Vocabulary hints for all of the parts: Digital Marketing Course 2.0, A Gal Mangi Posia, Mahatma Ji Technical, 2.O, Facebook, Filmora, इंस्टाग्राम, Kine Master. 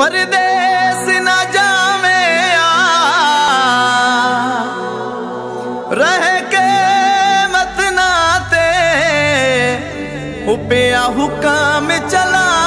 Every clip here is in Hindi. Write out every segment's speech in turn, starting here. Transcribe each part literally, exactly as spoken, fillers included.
परदेस न जावे रह के मत नाते हुपिया हुकाम चलावे।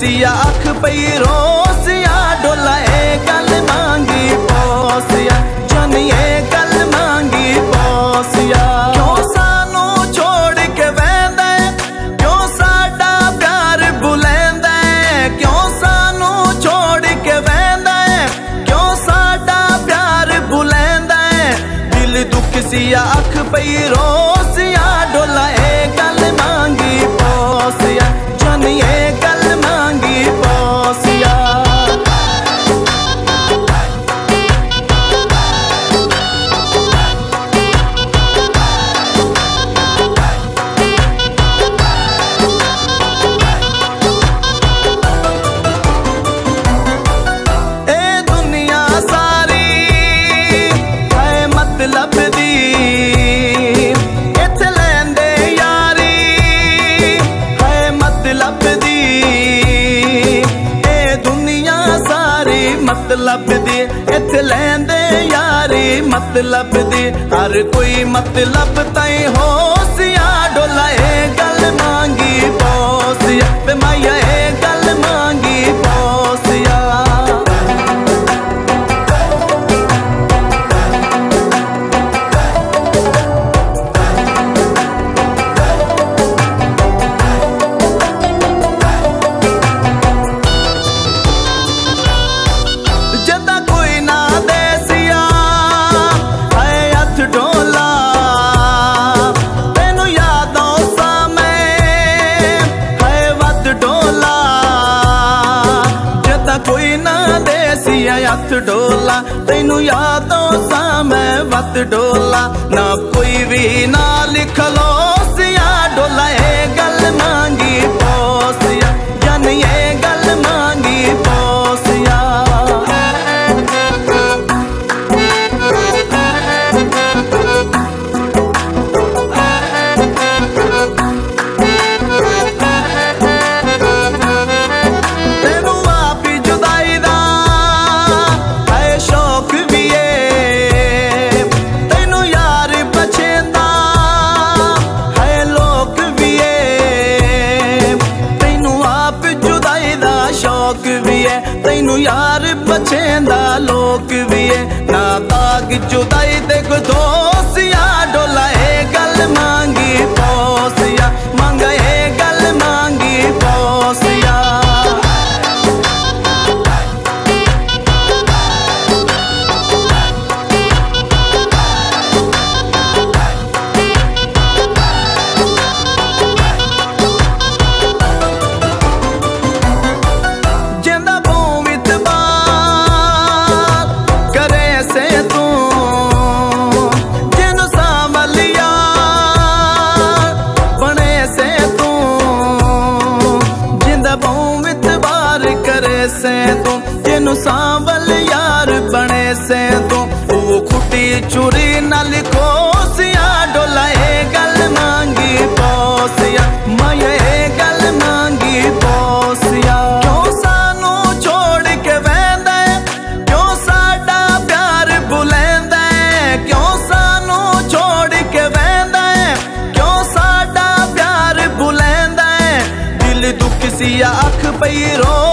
सिया अख पई रोसिया डोला ए गल मांगी पोसिया जानी ए गल मांगी पोसिया। क्यों सानू छोड़ के वैंदा है, क्यों साडा प्यार बुलैंदा है, क्यों सानू छोड़ के वैंदा है, क्यों साडा प्यार बुलैंदा है। दिल दुख सिया अख पई रोसिया डोला ए गल मांगी पोसिया जानी ए गल मतलब दे इत लेंदे यारी मतलब दे हर कोई मतलब तई होसिया डोला ए गल मांगी पोसिया पे माया ए गल मांगी पोसिया। हथ डोला तेनू यादों सा मैं वत डोला ना कोई भी ना लिख लो सिया डोला ए गल मांगी पोसिया जानी ए गल मांगी पोसिया। तेनू यार पछेंदा लोग भी है ना ताग जुदाई दे को दोसिया डोला ए गल मांगी पोसिया मांगा ए गल मांगी पोसिया। जेनु सांवल यार बने से तू वो खुटी चुरी न लिखो सिया डोला ए गल मांगी पोसिया माया ए गल मांगी पोसिया। क्यों सानू छोड़ के वैंदा है, क्यों साडा प्यार बुलैंदा है, क्यों सानू छोड़ के वैंदा है, क्यों साडा प्यार बुलैंदा है। दिल दुख सिया अख पई रो